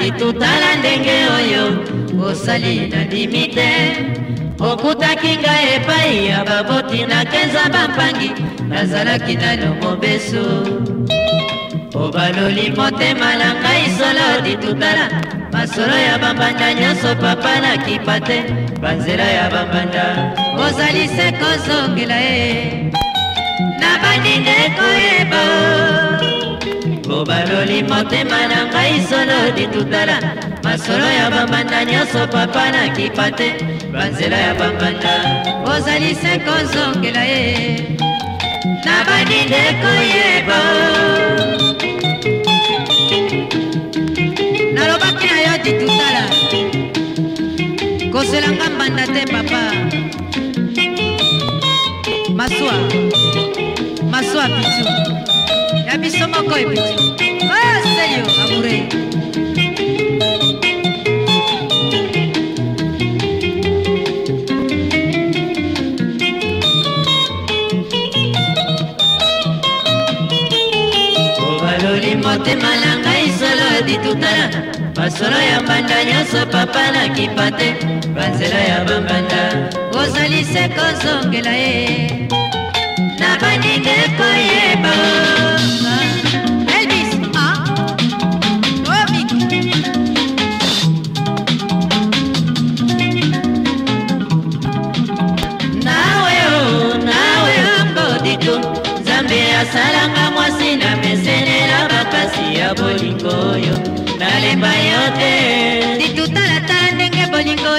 soki tutala ndenge oyo osali na dimite okutaki ngai epai ya baboti na kenza bampangi nazalaki nalo mobesu obaloli motema na ngai solodi tutala masolo ya bambanda nyonso papa na kipate banzela ya bambanda ozalise kozongela ye nabandi nde koyeba obaloli motema na ngai solodi tutala masolo ya bambanda nyonso papa na kipate banzela ya bambanda ozalise kozongela ye nabandi nde koyeba Koselanga banda te papa Maswa Maswa bitu Ya biso moko e bitu Baseyo amure Ovaloli motema na ngai solo ditutala Masolo ya banda nyonso papa na kipate banzela ya bambanda ozalise kozongela ye na bandinge koyeba Elvis ah Dominic nawe amboditu Zambe asalanga mwasi na mesene la bakasi ya bolingoyo Nalemba yote Ditutala tala ndenge bolingo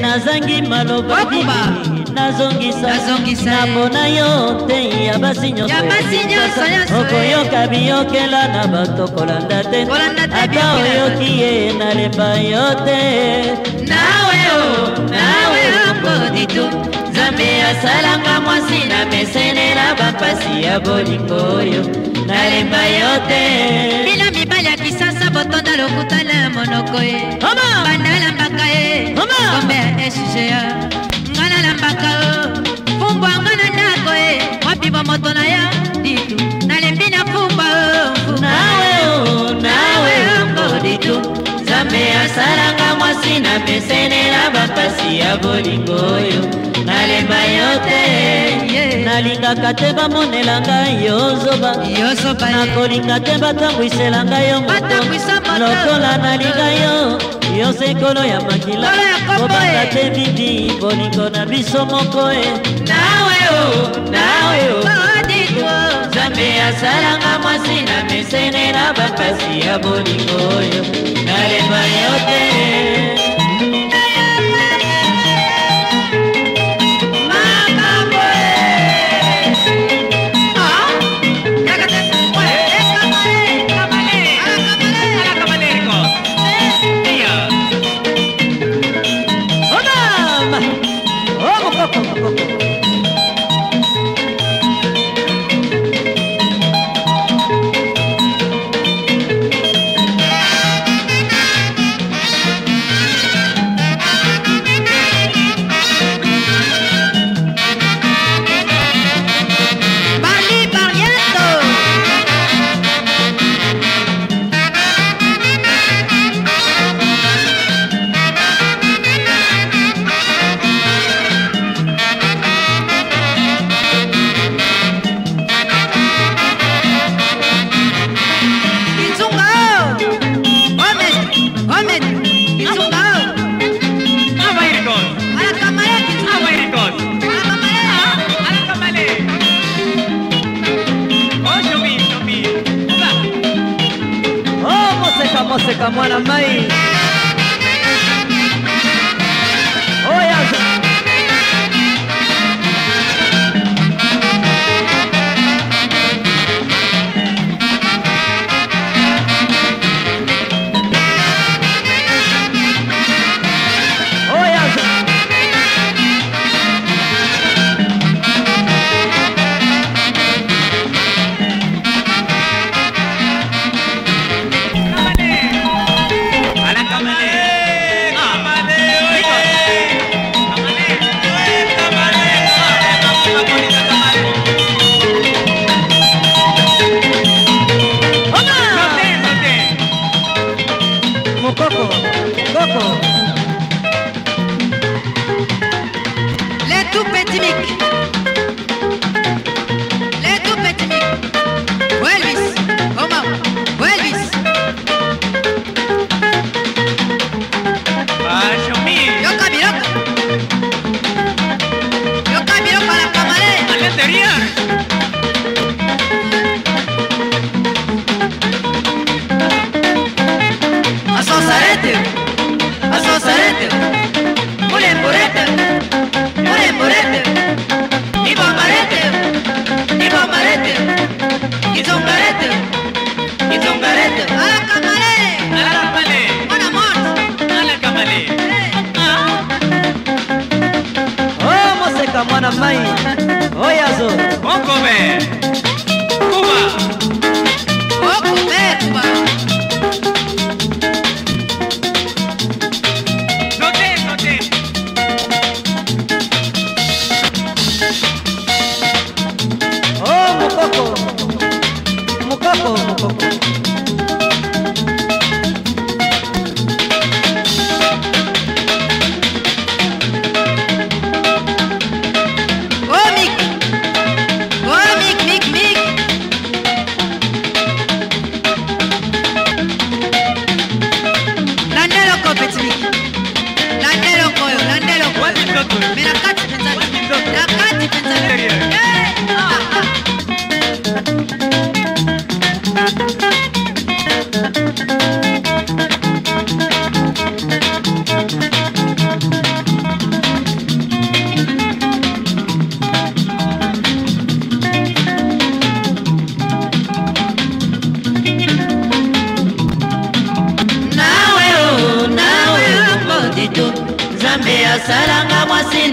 Nazangi maloba dini Nazongisa Nabona yote ya basi nyoso Okoyoka biyokela na bato kolandate Ata oyokie nalemba yote Nawe amboditu Zambe asalanga mwasi na mesene na bapasi ya bolingoyo Nalemba yote Bila mibali ya kisasa botonda lokuta na monokoe Bandala mbaka ye Kombe ya eshujea Fumba ngana nako wapi ba moto na ya ditu nalembi na fumba nawe amboditu Zambe asalanga mwasi na mesene na bapasi ya bolingoyo nalemba yote nalingaka te bamonelanga yozoba nakolinga te batangwiselanga yo lokola nalinga yo Yo se kolo ya makila Obanga te bidi Bolingo na biso mokoe Nawe o Zambe ya salanga mwasi na mesene na bapasi ya bolingo yo Nalemba yote Mwana mai Oya Oya Zambia salama mwasi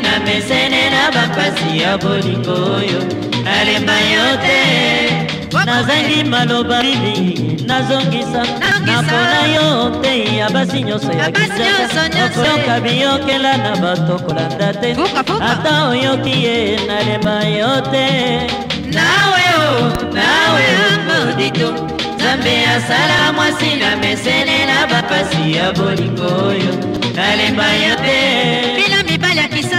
na mesene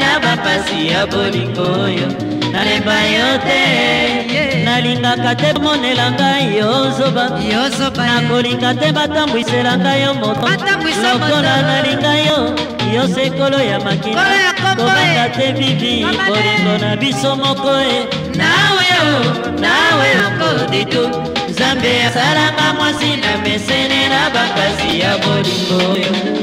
na bakazi ya bolingo.